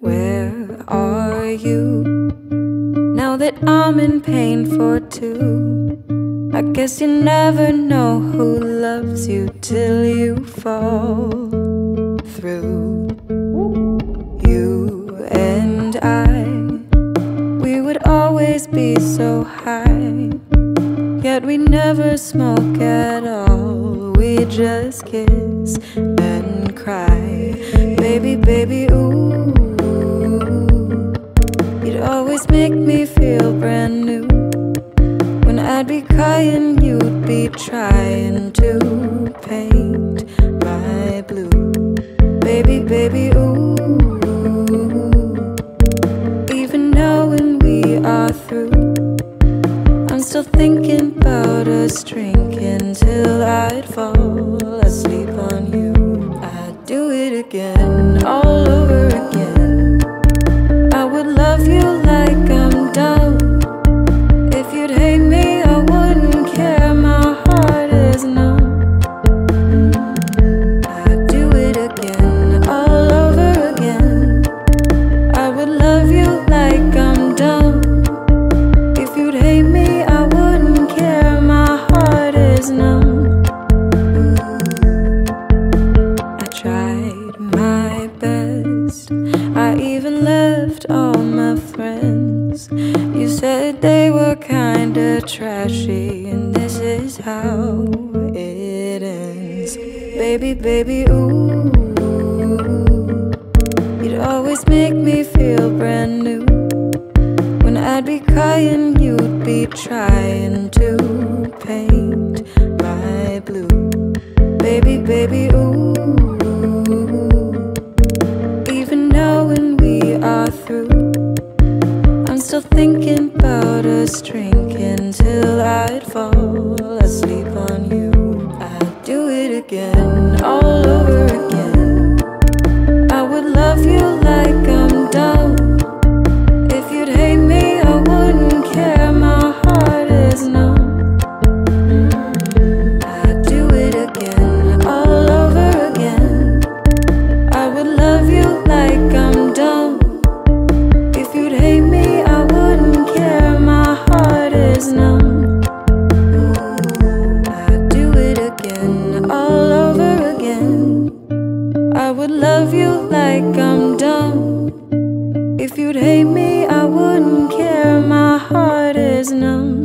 Where are you? Now that I'm in pain for two, I guess you never know who loves you till you fall through. You and I, we would always be so high, yet we never smoke at all. We just kiss and cry. Baby, baby, ooh, you'd always make me feel brand new. When I'd be crying, you'd be trying to paint my blue. Baby, baby, ooh, even knowing we are through, I'm still thinking about us drinking till I'd fall asleep on you. I'd do it again, all over again. I would love you like I'm dumb. If you'd hate me, I wouldn't care, my heart is numb. I'd do it again, all over again. I would love you like I'm dumb. If you'd hate me, I even left all my friends. You said they were kinda trashy, and this is how it ends. Baby, baby, ooh, you'd always make me feel brand new. When I'd be crying, you'd be trying to paint my blue. Baby, baby, ooh, still thinking about us drinking till I'd fall asleep on you. I'd do it again, all over again. I would love you like I'm dumb. If you'd hate me, I wouldn't care, my heart is numb. I'd do it again, all over again. I would love you like I'm dumb. If you'd hate me, numb. I'd do it again, all over again. I would love you like I'm dumb. If you'd hate me, I wouldn't care, my heart is numb.